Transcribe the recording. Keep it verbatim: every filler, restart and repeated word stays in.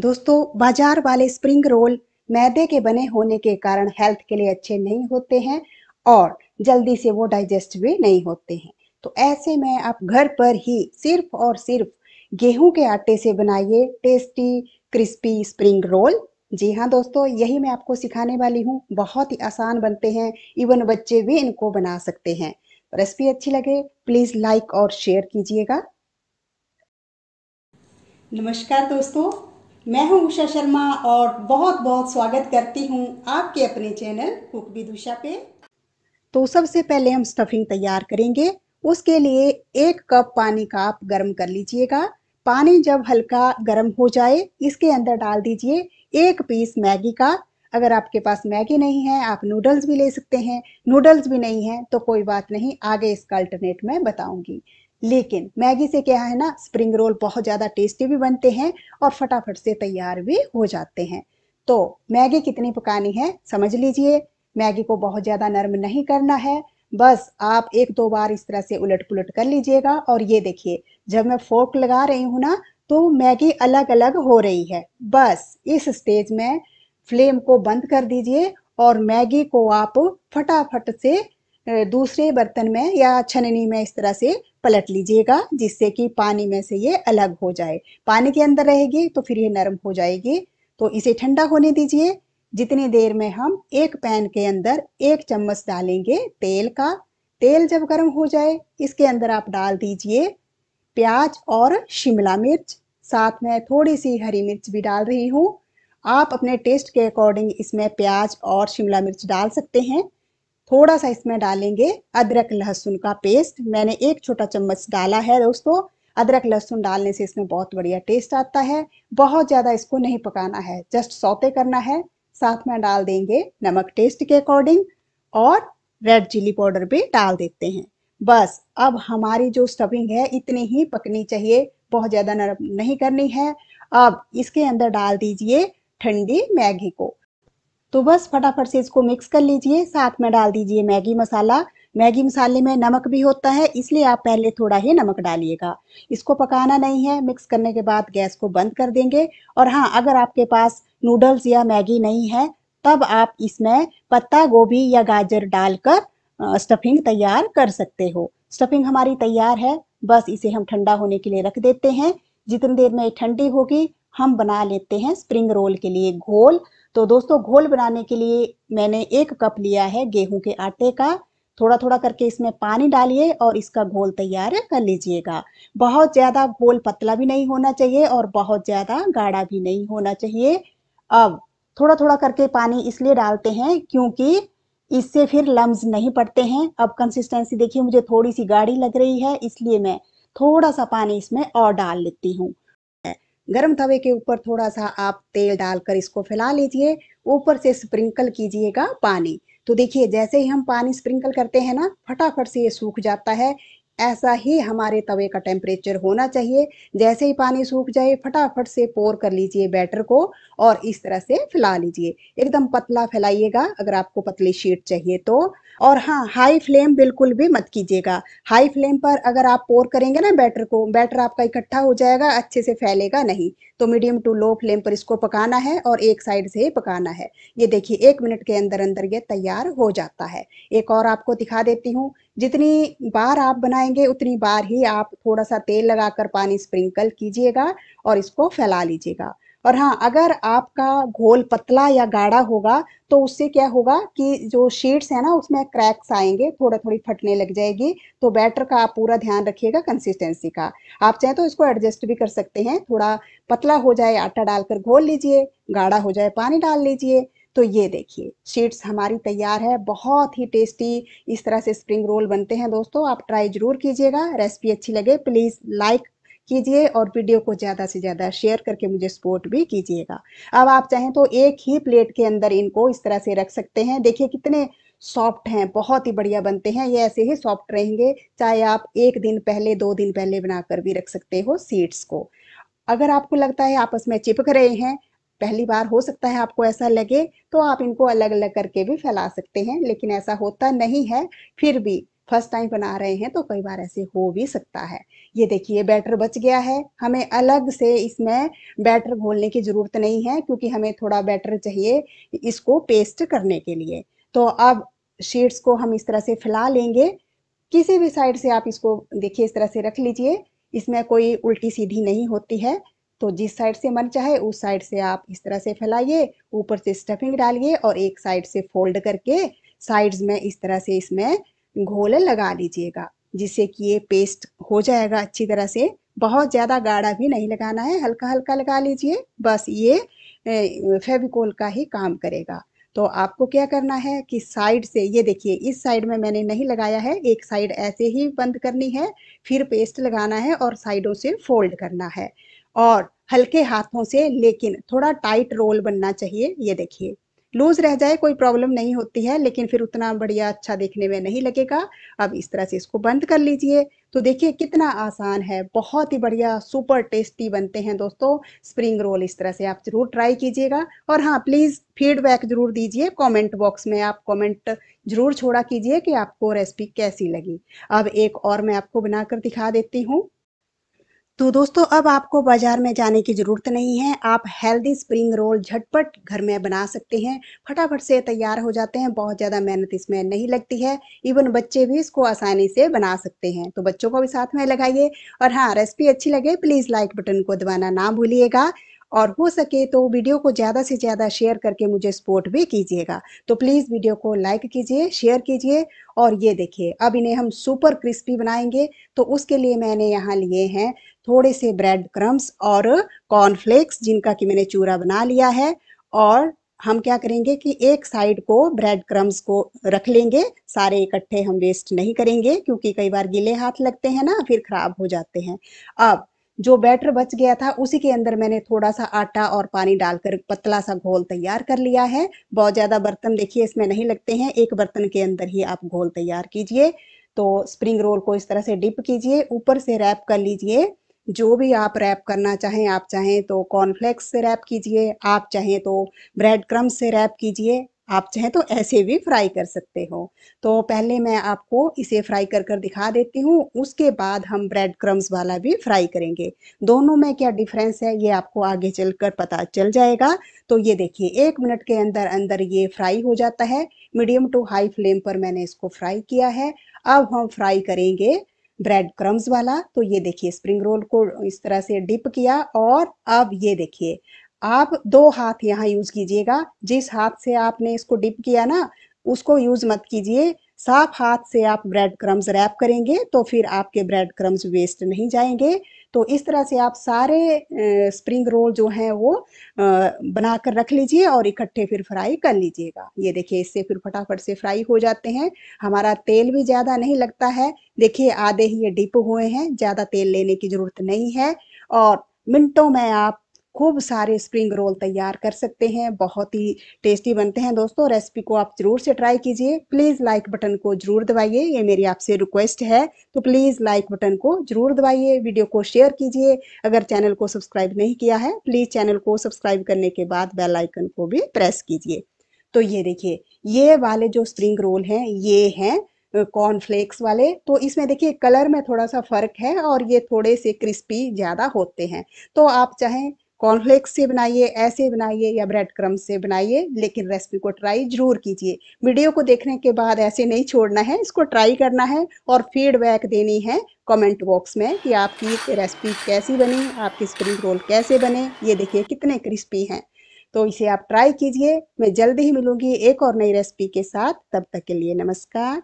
दोस्तों बाजार वाले स्प्रिंग रोल मैदे के बने होने के कारण हेल्थ के लिए अच्छे नहीं होते हैं और जल्दी से वो डाइजेस्ट भी नहीं होते हैं। तो ऐसे में आप घर पर ही सिर्फ और सिर्फ गेहूं के आटे से बनाइए टेस्टी क्रिस्पी स्प्रिंग रोल। जी हाँ दोस्तों, यही मैं आपको सिखाने वाली हूँ। बहुत ही आसान बनते हैं, इवन बच्चे भी इनको बना सकते हैं। रेसिपी अच्छी लगे प्लीज़ लाइक और शेयर कीजिएगा। नमस्कार दोस्तों, मैं हूँ उषा शर्मा और बहुत बहुत स्वागत करती हूँ आपके अपने चैनल कुक विद उषा पे। तो सबसे पहले हम स्टफिंग तैयार करेंगे। उसके लिए एक कप पानी का आप गर्म कर लीजिएगा। पानी जब हल्का गर्म हो जाए इसके अंदर डाल दीजिए एक पीस मैगी का। अगर आपके पास मैगी नहीं है आप नूडल्स भी ले सकते हैं, नूडल्स भी नहीं है तो कोई बात नहीं, आगे इसका अल्टरनेट मैं बताऊंगी। लेकिन मैगी से क्या है ना, स्प्रिंग रोल बहुत ज़्यादा टेस्टी भी बनते हैं और फटाफट से तैयार भी हो जाते हैं। तो मैगी कितनी पकानी है समझ लीजिए। मैगी को बहुत ज़्यादा नरम नहीं करना है, बस आप एक दो बार इस तरह से उलट पुलट कर लीजिएगा। और ये देखिए जब मैं फोर्क लगा रही हूँ ना तो मैगी अलग अलग हो रही है। बस इस स्टेज में फ्लेम को बंद कर दीजिए और मैगी को आप फटाफट से दूसरे बर्तन में या छन्नी में इस तरह से पलट लीजिएगा जिससे कि पानी में से ये अलग हो जाए। पानी के अंदर रहेगी तो फिर ये नरम हो जाएगी। तो इसे ठंडा होने दीजिए। जितनी देर में हम एक पैन के अंदर एक चम्मच डालेंगे तेल का। तेल जब गर्म हो जाए इसके अंदर आप डाल दीजिए प्याज और शिमला मिर्च, साथ में थोड़ी सी हरी मिर्च भी डाल रही हूँ। आप अपने टेस्ट के अकॉर्डिंग इसमें प्याज और शिमला मिर्च डाल सकते हैं। थोड़ा सा इसमें डालेंगे अदरक लहसुन का पेस्ट, मैंने एक छोटा चम्मच डाला है दोस्तों। अदरक लहसुन डालने से इसमें बहुत बढ़िया टेस्ट आता है। बहुत ज़्यादा इसको नहीं पकाना है, जस्ट सौते करना है। साथ में डाल देंगे नमक टेस्ट के अकॉर्डिंग और रेड चिली पाउडर भी डाल देते हैं। बस अब हमारी जो स्टफिंग है इतनी ही पकनी चाहिए, बहुत ज़्यादा नरम नहीं करनी है। अब इसके अंदर डाल दीजिए ठंडी मैगी को। तो बस फटाफट से इसको मिक्स कर लीजिए। साथ में डाल दीजिए मैगी मसाला। मैगी मसाले में नमक भी होता है इसलिए आप पहले थोड़ा ही नमक डालिएगा। इसको पकाना नहीं है, मिक्स करने के बाद गैस को बंद कर देंगे। और हाँ, अगर आपके पास नूडल्स या मैगी नहीं है तब आप इसमें पत्ता गोभी या गाजर डालकर स्टफिंग तैयार कर सकते हो। स्टफिंग हमारी तैयार है। बस इसे हम ठंडा होने के लिए रख देते हैं। जितनी देर में ठंडी होगी हम बना लेते हैं स्प्रिंग रोल के लिए घोल। तो दोस्तों घोल बनाने के लिए मैंने एक कप लिया है गेहूं के आटे का। थोड़ा थोड़ा करके इसमें पानी डालिए और इसका घोल तैयार कर लीजिएगा। बहुत ज़्यादा घोल पतला भी नहीं होना चाहिए और बहुत ज़्यादा गाढ़ा भी नहीं होना चाहिए। अब थोड़ा थोड़ा करके पानी इसलिए डालते हैं क्योंकि इससे फिर लम्स नहीं पड़ते हैं। अब कंसिस्टेंसी देखिए मुझे थोड़ी सी गाढ़ी लग रही है इसलिए मैं थोड़ा सा पानी इसमें और डाल लेती हूँ। गरम तवे के ऊपर थोड़ा सा आप तेल डालकर इसको फैला लीजिए, ऊपर से स्प्रिंकल कीजिएगा पानी। तो देखिए जैसे ही हम पानी स्प्रिंकल करते हैं ना फटाफट से ये सूख जाता है। ऐसा ही हमारे तवे का टेम्परेचर होना चाहिए। जैसे ही पानी सूख जाए फटाफट से पोर कर लीजिए बैटर को और इस तरह से फैला लीजिए। एकदम पतला फैलाइएगा अगर आपको पतली शीट चाहिए तो। और हाँ, हाई फ्लेम बिल्कुल भी मत कीजिएगा। हाई फ्लेम पर अगर आप पोर करेंगे ना बैटर को, बैटर आपका इकट्ठा हो जाएगा, अच्छे से फैलेगा नहीं। तो मीडियम टू लो फ्लेम पर इसको पकाना है और एक साइड से ही पकाना है। ये देखिए एक मिनट के अंदर अंदर ये तैयार हो जाता है। एक और आपको दिखा देती हूँ। जितनी बार आप बनाएंगे उतनी बार ही आप थोड़ा सा तेल लगाकर पानी स्प्रिंकल कीजिएगा और इसको फैला लीजिएगा। और हाँ, अगर आपका घोल पतला या गाढ़ा होगा तो उससे क्या होगा कि जो शीट्स हैं ना उसमें क्रैक्स आएंगे, थोड़ा थोड़ी फटने लग जाएगी। तो बैटर का आप पूरा ध्यान रखिएगा, कंसिस्टेंसी का। आप चाहे तो इसको एडजस्ट भी कर सकते हैं। थोड़ा पतला हो जाए आटा डालकर घोल लीजिए, गाढ़ा हो जाए पानी डाल लीजिए। तो ये देखिए शीट्स हमारी तैयार है। बहुत ही टेस्टी इस तरह से स्प्रिंग रोल बनते हैं दोस्तों, आप ट्राई ज़रूर कीजिएगा। रेसिपी अच्छी लगे प्लीज़ लाइक कीजिए और वीडियो को ज़्यादा से ज़्यादा शेयर करके मुझे सपोर्ट भी कीजिएगा। अब आप चाहें तो एक ही प्लेट के अंदर इनको इस तरह से रख सकते हैं। देखिए कितने सॉफ्ट हैं, बहुत ही बढ़िया बनते हैं। ये ऐसे ही सॉफ्ट रहेंगे, चाहे आप एक दिन पहले दो दिन पहले बनाकर भी रख सकते हो सीड्स को। अगर आपको लगता है आपस में चिपक रहे हैं, पहली बार हो सकता है आपको ऐसा लगे, तो आप इनको अलग अलग करके भी फैला सकते हैं। लेकिन ऐसा होता नहीं है, फिर भी फर्स्ट टाइम बना रहे हैं तो कई बार ऐसे हो भी सकता है। ये देखिए बैटर बच गया है, हमें अलग से इसमें बैटर घोलने की ज़रूरत नहीं है क्योंकि हमें थोड़ा बैटर चाहिए इसको पेस्ट करने के लिए। तो अब शीट्स को हम इस तरह से फैला लेंगे, किसी भी साइड से आप इसको देखिए इस तरह से रख लीजिए, इसमें कोई उल्टी सीधी नहीं होती है। तो जिस साइड से मन चाहे उस साइड से आप इस तरह से फैलाइए, ऊपर से स्टफिंग डालिए और एक साइड से फोल्ड करके साइड्स में इस तरह से इसमें घोल लगा लीजिएगा, जिससे कि ये पेस्ट हो जाएगा अच्छी तरह से। बहुत ज़्यादा गाढ़ा भी नहीं लगाना है, हल्का हल्का लगा लीजिए, बस ये फेविकोल का ही काम करेगा। तो आपको क्या करना है कि साइड से, ये देखिए इस साइड में मैंने नहीं लगाया है, एक साइड ऐसे ही बंद करनी है, फिर पेस्ट लगाना है और साइडों से फोल्ड करना है और हल्के हाथों से, लेकिन थोड़ा टाइट रोल बनना चाहिए। ये देखिए लूज रह जाए कोई प्रॉब्लम नहीं होती है, लेकिन फिर उतना बढ़िया अच्छा देखने में नहीं लगेगा। अब इस तरह से इसको बंद कर लीजिए, तो देखिए कितना आसान है, बहुत ही बढ़िया सुपर टेस्टी बनते हैं दोस्तों स्प्रिंग रोल। इस तरह से आप ज़रूर ट्राई कीजिएगा और हाँ प्लीज़ फीडबैक ज़रूर दीजिए, कमेंट बॉक्स में आप कमेंट ज़रूर छोड़ा कीजिए कि आपको रेसिपी कैसी लगी। अब एक और मैं आपको बना कर दिखा देती हूँ। तो दोस्तों अब आपको बाज़ार में जाने की ज़रूरत नहीं है, आप हेल्दी स्प्रिंग रोल झटपट घर में बना सकते हैं, फटाफट से तैयार हो जाते हैं, बहुत ज़्यादा मेहनत इसमें नहीं लगती है, इवन बच्चे भी इसको आसानी से बना सकते हैं। तो बच्चों को भी साथ में लगाइए और हाँ रेसिपी अच्छी लगे प्लीज़ लाइक बटन को दबाना ना भूलिएगा और हो सके तो वीडियो को ज़्यादा से ज़्यादा शेयर करके मुझे सपोर्ट भी कीजिएगा। तो प्लीज़ वीडियो को लाइक कीजिए, शेयर कीजिए। और ये देखिए अब इन्हें हम सुपर क्रिस्पी बनाएंगे, तो उसके लिए मैंने यहाँ लिए हैं थोड़े से ब्रेड क्रम्स और कॉर्नफ्लेक्स, जिनका कि मैंने चूरा बना लिया है। और हम क्या करेंगे कि एक साइड को ब्रेड क्रम्स को रख लेंगे, सारे इकट्ठे हम वेस्ट नहीं करेंगे क्योंकि कई बार गीले हाथ लगते हैं ना, फिर खराब हो जाते हैं। अब जो बैटर बच गया था उसी के अंदर मैंने थोड़ा सा आटा और पानी डालकर पतला सा घोल तैयार कर लिया है। बहुत ज़्यादा बर्तन देखिए इसमें नहीं लगते हैं, एक बर्तन के अंदर ही आप घोल तैयार कीजिए। तो स्प्रिंग रोल को इस तरह से डिप कीजिए, ऊपर से रैप कर लीजिए, जो भी आप रैप करना चाहें, आप चाहें तो कॉर्नफ्लेक्स से रैप कीजिए, आप चाहें तो ब्रेड क्रम्स से रैप कीजिए, आप चाहें तो ऐसे भी फ्राई कर सकते हो। तो पहले मैं आपको इसे फ्राई कर कर दिखा देती हूँ, उसके बाद हम ब्रेड क्रम्स वाला भी फ्राई करेंगे। दोनों में क्या डिफरेंस है ये आपको आगे चलकर पता चल जाएगा। तो ये देखिए एक मिनट के अंदर अंदर ये फ्राई हो जाता है, मीडियम टू हाई फ्लेम पर मैंने इसको फ्राई किया है। अब हम फ्राई करेंगे ब्रेड क्रम्स वाला। तो ये देखिए स्प्रिंग रोल को इस तरह से डिप किया और अब ये देखिए आप दो हाथ यहाँ यूज़ कीजिएगा, जिस हाथ से आपने इसको डिप किया ना उसको यूज़ मत कीजिए, साफ हाथ से आप ब्रेड क्रम्स रैप करेंगे तो फिर आपके ब्रेड क्रम्स वेस्ट नहीं जाएंगे। तो इस तरह से आप सारे स्प्रिंग रोल जो हैं वो बना कर रख लीजिए और इकट्ठे फिर फ्राई कर लीजिएगा। ये देखिए इससे फिर फटाफट से फ्राई हो जाते हैं, हमारा तेल भी ज़्यादा नहीं लगता है। देखिए आधे ही ये डिप हुए हैं, ज़्यादा तेल लेने की ज़रूरत नहीं है और मिनटों में आप खूब सारे स्प्रिंग रोल तैयार कर सकते हैं, बहुत ही टेस्टी बनते हैं दोस्तों। रेसिपी को आप ज़रूर से ट्राई कीजिए, प्लीज़ लाइक बटन को ज़रूर दबाइए, ये मेरी आपसे रिक्वेस्ट है। तो प्लीज़ लाइक बटन को ज़रूर दबाइए, वीडियो को शेयर कीजिए, अगर चैनल को सब्सक्राइब नहीं किया है प्लीज़ चैनल को सब्सक्राइब करने के बाद बेल आइकन को भी प्रेस कीजिए। तो ये देखिए ये वाले जो स्प्रिंग रोल हैं ये हैं कॉर्नफ्लेक्स वाले, तो इसमें देखिए कलर में थोड़ा सा फ़र्क है और ये थोड़े से क्रिस्पी ज़्यादा होते हैं। तो आप चाहें कॉर्नफ्लेक्स से बनाइए, ऐसे बनाइए या ब्रेड क्रम्स से बनाइए, लेकिन रेसिपी को ट्राई ज़रूर कीजिए। वीडियो को देखने के बाद ऐसे नहीं छोड़ना है, इसको ट्राई करना है और फीडबैक देनी है कमेंट बॉक्स में कि आपकी रेसिपी कैसी बनी, आपकी स्प्रिंग रोल कैसे बने। ये देखिए कितने क्रिस्पी हैं, तो इसे आप ट्राई कीजिए। मैं जल्दी ही मिलूँगी एक और नई रेसिपी के साथ, तब तक के लिए नमस्कार।